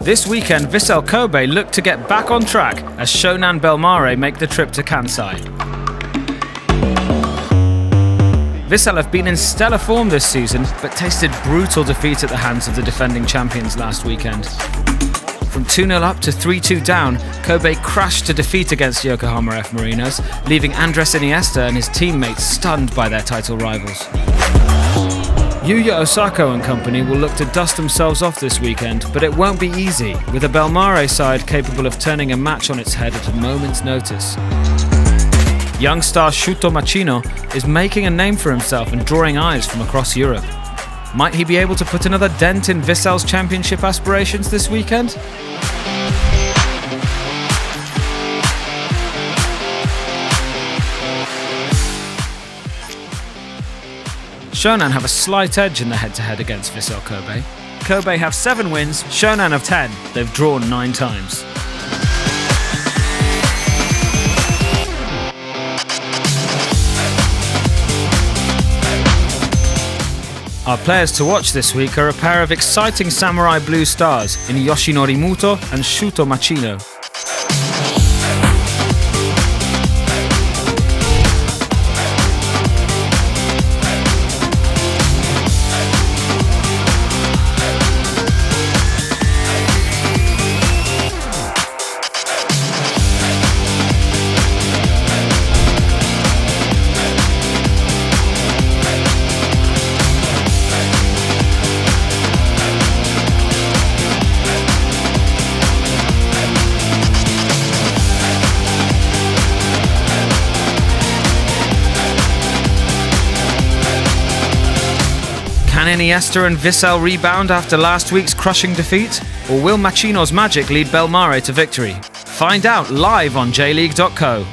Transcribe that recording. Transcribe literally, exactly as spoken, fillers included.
This weekend, Vissel Kobe looked to get back on track as Shonan Bellmare make the trip to Kansai. Vissel have been in stellar form this season, but tasted brutal defeat at the hands of the defending champions last weekend. From two nil up to three two down, Kobe crashed to defeat against Yokohama F. Marinos, leaving Andres Iniesta and his teammates stunned by their title rivals. Yuya Osako and company will look to dust themselves off this weekend, but it won't be easy, with a Bellmare side capable of turning a match on its head at a moment's notice. Young star Shuto Machino is making a name for himself and drawing eyes from across Europe. Might he be able to put another dent in Vissel's championship aspirations this weekend? Shonan have a slight edge in the head-to-head against Vissel Kobe. Kobe have seven wins, Shonan have ten. They've drawn nine times. Our players to watch this week are a pair of exciting samurai blue stars in Yoshinori Muto and Shuto Machino. Can Iniesta and Vissel rebound after last week's crushing defeat? Or will Machino's magic lead Bellmare to victory? Find out live on J League dot co.